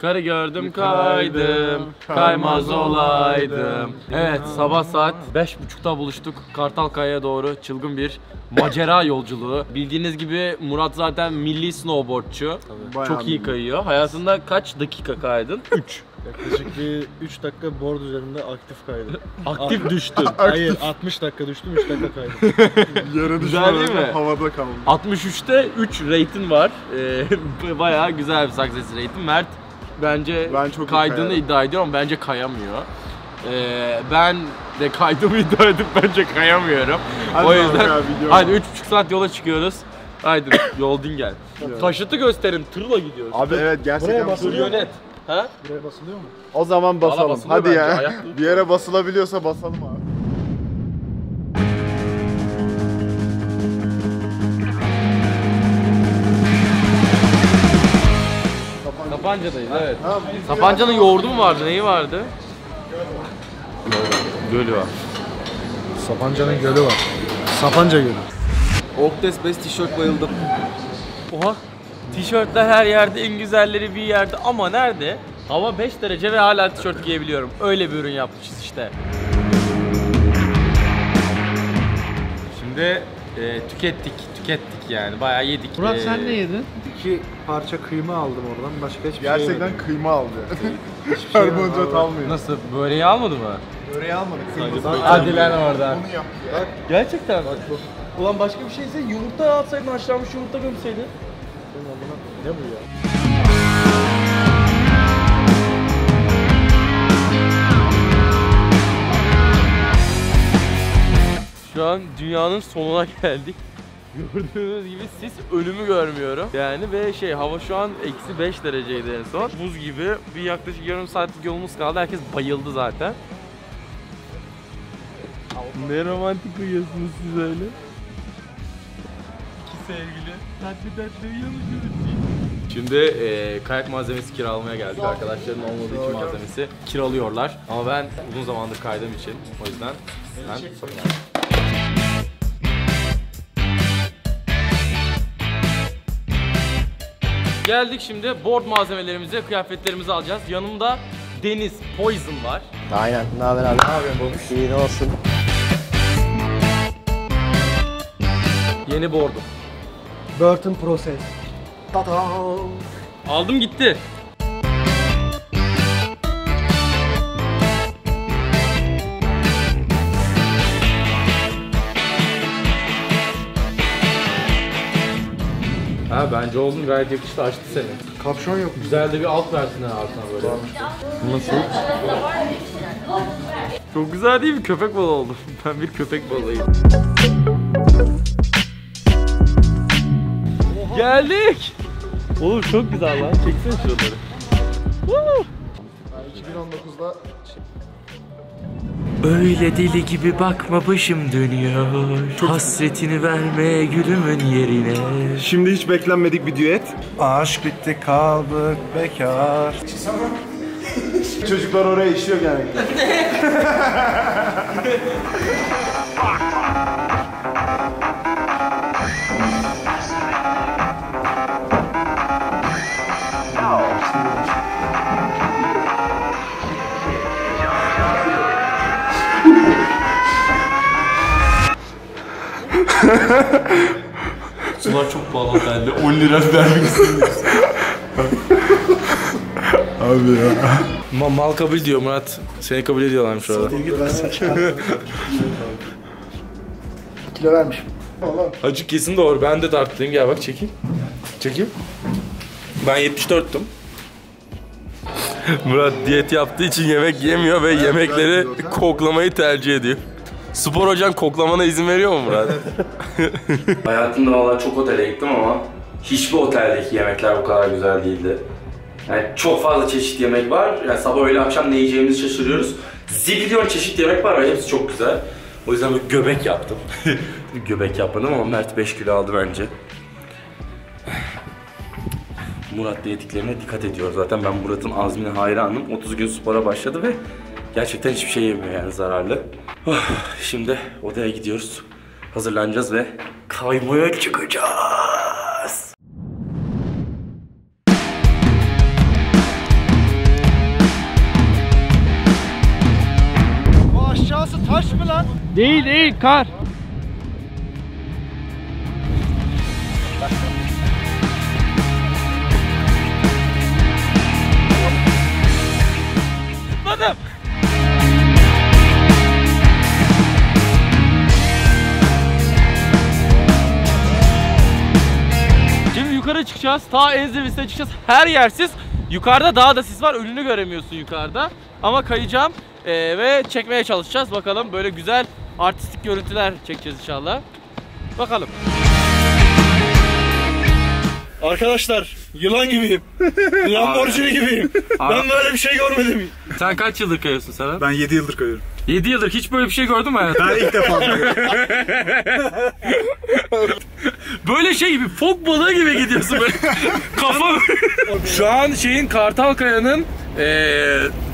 Karı gördüm kaydım, kaymaz olaydım. Evet, sabah saat 5.30'da buluştuk. Kartalkaya'ya doğru çılgın bir macera yolculuğu. Bildiğiniz gibi Murat zaten milli snowboardçu. Tabii. Çok iyi kayıyor. Hayatında kaç dakika kaydın? 3. Yaklaşık bir 3 dakika board üzerinde aktif kaydım. Aktif düştün. Hayır, 60 dakika düştüm, 3 dakika kaydım. Yere düştüm, havada kaldım. 63'te 3 rate'in var. Bayağı güzel bir success rate'in. Mert bence kaydığını iddia ediyor ama bence kayamıyor. Ben de kaydımı iddia edip bence kayamıyorum. Hadi o yüzden hadi 3,5 saat yola çıkıyoruz. Haydi yoldun gel. Taşıtı gösterin, tırla gidiyoruz. Abi evet, gerçekten tır yönet. Ha? Buraya basılıyor mu? O zaman basalım. Hadi ya. Bir yere basılabiliyorsa basalım abi. Sapanca'dayız, evet. Sapanca'nın yoğurdu mu vardı, neyi vardı? Gölü var. Sapanca'nın gölü var. Sapanca gölü. Oktes Best tişört, bayıldım. Oha! Tişörtler her yerde, en güzelleri bir yerde ama nerede? Hava 5 derece ve hala tişört giyebiliyorum. Öyle bir ürün yapmışız işte. Şimdi tükettik yani, bayağı yedik. Murat sen ne yedin? 2 parça kıyma aldım oradan, başka hiçbir şey yemedim. Gerçekten kıyma aldı. Hiçbir şey almıyor. Nasıl, böreği almadı mı? Böreği almadı, kıymadan. Hadi lan oradan. Onu yaptı ya. Gerçekten bak. Ulan başka bir şeyse yumurta alsaydın, haşlanmış yumurta gömseydin. Ne bu ya? Şu an dünyanın sonuna geldik. Gördüğünüz gibi sis, ölümü görmüyorum. Yani ve hava şu an -5 dereceydi en son. Buz gibi bir yaklaşık yarım saatlik yolumuz kaldı. Herkes bayıldı zaten. Ne romantik uyuyorsunuz siz öyle. Sevgili. Şimdi kayak malzemesi kiralamaya geldik. Arkadaşların olmadığı iki malzemesi kiralıyorlar. Ama ben uzun zamandır kaydığım için o yüzden geldik şimdi board malzemelerimizi, kıyafetlerimizi alacağız. Yanımda Deniz Poison var. Aynen. Ne haber abi? Ne yapıyorsun babuş? İyi, ne olsun? Yeni board'um. Burton Process. Ta-da! Aldım gitti. Ha, bence oldun, gayet yakıştı, açtı seni. Kapşon yok. Güzel de bir alt versin ha altına böyle. Nasıl? Çok güzel değil mi? Köpek balığı oldu. Ben bir köpek balığıyım. Geldik. Oğlum çok güzel lan. Çeksene şuraları. Woo! 2019'da öyle deli gibi bakma, başım dönüyor. Çok hasretini verme gülümün yerine. Şimdi hiç beklenmedik bir düet. Aşk bitti, kaldık bekar. Çocuklar oraya işiyor yani. Sular çok pahalı bende. 10 lira vermişsin. Abi ya. Mal kabul diyor Murat. Seni kabul ediyorlarmış şu anda. Kilo vermişim. Acı kesin doğru. Ben de tarttım. Gel bak, çekil. Çekil. Ben 74'tüm. Murat diyet yaptığı için yemek yemiyor ve yemekleri koklamayı tercih ediyor. Spor hocan koklamana izin veriyor mu Murat? Hayatımda valla çok otele gittim ama hiçbir oteldeki yemekler bu kadar güzel değildi. Yani çok fazla çeşit yemek var. Yani sabah, öğle, akşam ne yiyeceğimizi şaşırıyoruz. Zibilyon çeşit yemek var ve hepsi çok güzel. O yüzden bir göbek yaptım. Göbek yapmadım ama Mert 5 kilo aldı bence. Murat diyetlerine dikkat ediyor zaten. Ben Murat'ın azmine hayranım. 30 gün spora başladı ve gerçekten hiçbir şey yemiyor yani, zararlı. Şimdi odaya gidiyoruz, hazırlanacağız ve kaymaya çıkacağız. Değil değil, kar. Tutmadım. Şimdi yukarı çıkacağız. Ta Enzevis'e çıkacağız. Her yersiz. Yukarıda daha da sis var. Önünü göremiyorsun yukarıda. Ama kayacağım ve çekmeye çalışacağız. Bakalım, böyle güzel artistik görüntüler çekeceğiz inşallah. Bakalım. Arkadaşlar, yılan gibiyim. Lamborghini gibiyim. Abi. Ben böyle bir şey görmedim. Sen kaç yıldır kayıyorsun Serhat? Ben 7 yıldır kayıyorum. 7 yıldır hiç böyle bir şey gördün mü hayatım? Ben ilk defa görüyorum. Böyle şey gibi, fok balığı gibi gidiyorsun böyle. Kafa böyle. Şu an şeyin, Kartalkaya'nın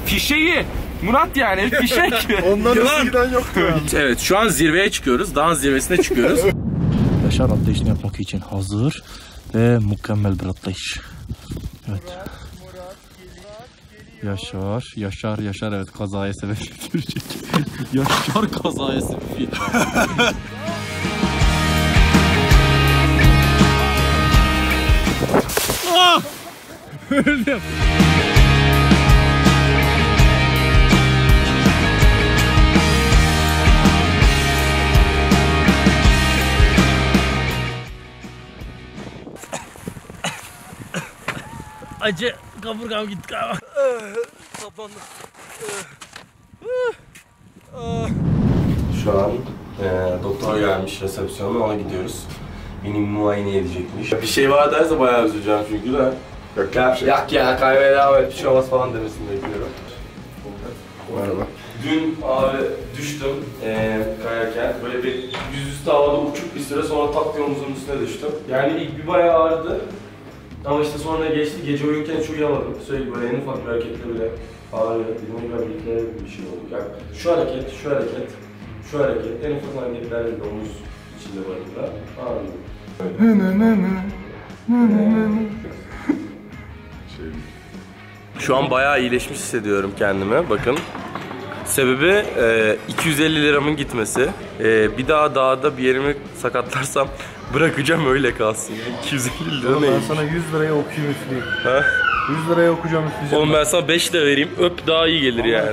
fişeği. Murat yani, fişek. Ondan eskiden yoktu yani. Evet, şu an zirveye çıkıyoruz. Dağın zirvesine çıkıyoruz. Yaşar atlayışını yapmak için hazır. Ve mükemmel bir atlayış. Evet. Yaşar evet, kazaya sebep verecek. Yaşar kazaya sebep. Ah! Öldüm. Acı kaburgam gitti galiba. Saplandım. Şu an doktora gelmiş resepsiyona, ona gidiyoruz. Beni muayene edecekmiş. Bir şey var derse bayağı üzüleceğim çünkü de. Yok ya, şey. Yak ya, kaybeder, bir şey olmaz falan demesini bekliyorum. Merhaba. Dün abi düştüm kayarken. Böyle bir yüzüstü havada uçup bir süre sonra tak diye omuzun üstüne düştüm. Yani ilk bir bayağı ağrıdı. Ama işte sonra geçti, gece uyurken hiç uyuyamadım. Sürekli böyle en ufak bir hareketle bile ağrıyor, bir şey oldu. Yani şu hareket, en ufak hareketlerle bile omuz içinde barında ağrıyor. Şu an bayağı iyileşmiş hissediyorum kendimi, bakın. Sebebi 250 liramın gitmesi. Bir daha dağda bir yerimi sakatlarsam bırakacağım, öyle kalsın. 250 lira neymiş? Ben sana 100 liraya okuyayım, üfleyeyim. Ha? 100 liraya okuyacağım, üfleyeceğim. Oğlum ben sana 5 de vereyim, öp daha iyi gelir. Ama yani.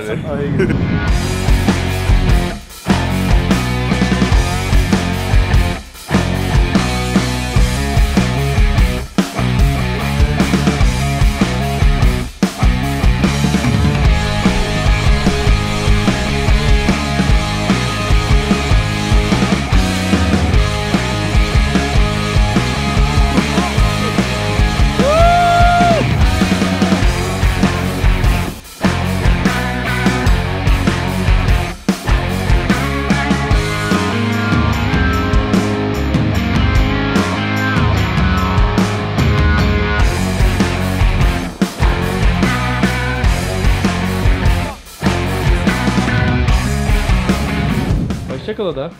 Hoşçakal da.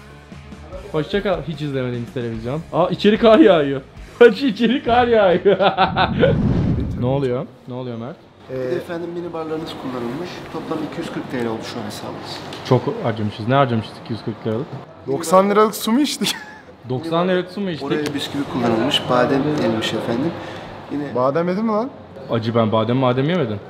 Hoşçakal. Hiç izlemediğimiz televizyon. Aa, içeri kar yağıyor. Kaç içeri kar yağıyor. Ne oluyor? Ne oluyor Mert? Efendim, minibarlarınız kullanılmış. Toplam 240 TL oldu şu an hesabımız. Çok harcamışız. Ne harcamıştık 240 liralık? 90 liralık su mu içtik? 90 liralık su mu içtik? Oraya bisküvi kullanılmış. Badem yenilmiş efendim. Yine... Badem yedin mi lan? Acı, ben badem yemedim.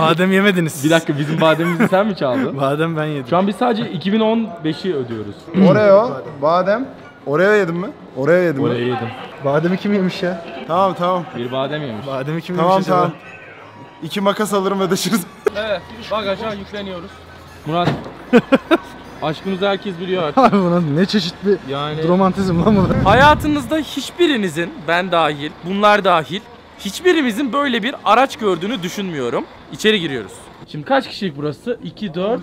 Badem yemediniz. Bir dakika, bizim bademimizi sen mi çaldın? Badem ben yedim. Şu an biz sadece 2015'i ödüyoruz. Oreo, badem. Oreo yedim mi? Oreo yedim mi? Oreo yedim. Bademi kim yemiş ya? Tamam. Bir badem yemiş. Bademi kim yemiş? Tamam. İki makas alırım, ödeşiriz. Evet, bak aşağı yükleniyoruz. Murat. Aşkımızı herkes biliyor artık. Abi buna ne çeşit bir yani... romantizm lan bu. Hayatınızda hiçbirinizin, ben dahil, bunlar dahil, hiçbirimizin böyle bir araç gördüğünü düşünmüyorum. İçeri giriyoruz. Şimdi kaç kişilik burası? 2, 4,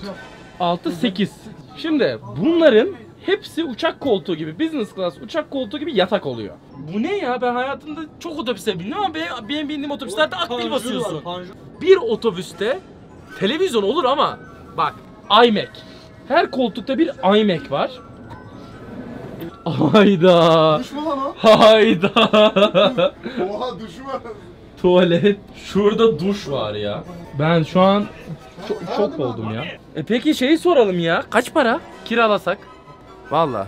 6, 8. Şimdi bunların hepsi uçak koltuğu gibi, business class uçak koltuğu gibi yatak oluyor. Bu ne ya? Ben hayatımda çok otobüse bindim ama benim bindiğim otobüslerde akbil basıyorsun. Bir otobüste televizyon olur ama bak, iMac. Her koltukta bir iMac var. Hayda. Düşme lan o. Hayda. Oha, düşme. tuvalet, şurada duş var ya. Ben şu an şok oldum ya. E peki şeyi soralım ya, kaç para kiralasak? Vallahi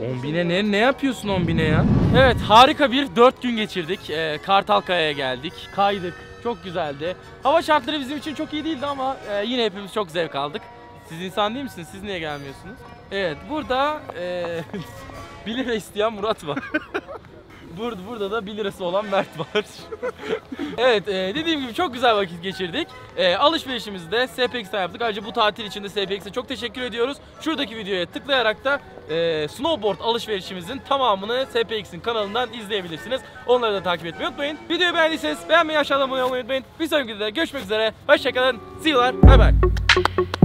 10.000'e ne yapıyorsun 10.000'e ya? Evet, harika bir 4 gün geçirdik. Kartalkaya'ya geldik, kaydık, çok güzeldi. Hava şartları bizim için çok iyi değildi ama yine hepimiz çok zevk aldık. Siz insan değil misiniz? Siz niye gelmiyorsunuz? Evet, burada 1 lira isteyen Murat var. Burada da 1 lirası olan Mert var. Evet, dediğim gibi çok güzel vakit geçirdik. Alışverişimizi de SPX'ten yaptık. Ayrıca bu tatil için de SPX'e çok teşekkür ediyoruz. Şuradaki videoya tıklayarak da snowboard alışverişimizin tamamını SPX'in kanalından izleyebilirsiniz. Onları da takip etmeyi unutmayın. Videoyu beğendiyseniz beğenmeyi, aşağıdan abone olmayı unutmayın. Bir sonraki videoda görüşmek üzere. Hoşçakalın. See you'lar. Bye bye.